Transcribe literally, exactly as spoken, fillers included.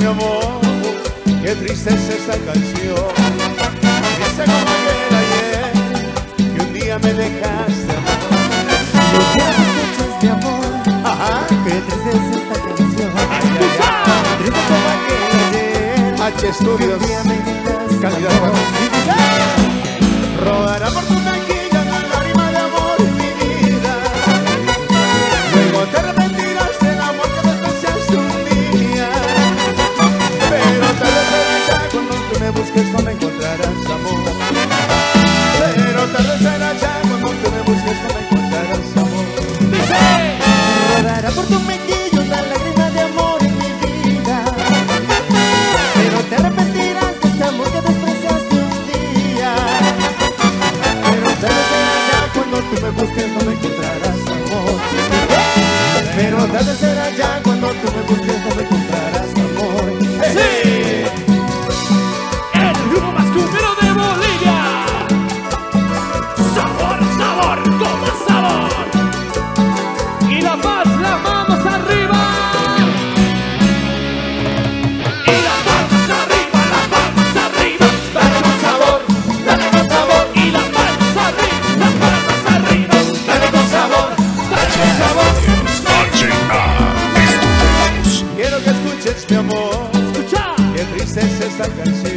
Mi amor, qué triste es esta canción. Triste como aquel ayer que un día me dejaste. Yo quiero escuchar mi amor. Ajá. Qué triste es esta canción. Ay, ay, ay. Triste como aquel ayer. H Estudios. Calidad de amor. Rodará por tu mejilla la lágrima de amor en mi vida. Luego te arrepentirás del amor que despreciaste un día. Cuando tú me busques no me encontrarás, amor. Pero tarde será ya. Cuando tú me busques no me encontrarás, amor. ¡Dice! Rodará por tus mejillos la lágrima de amor en mi vida. Pero te arrepentirás de este amor que despreciaste un día. Pero tarde será ya. Cuando tú me busques no me encontrarás, amor. Pero tarde será ya. Cuando tú me busques no me encontrarás, amor. ¡Sí! Mi amor, escucha, qué triste es esta canción.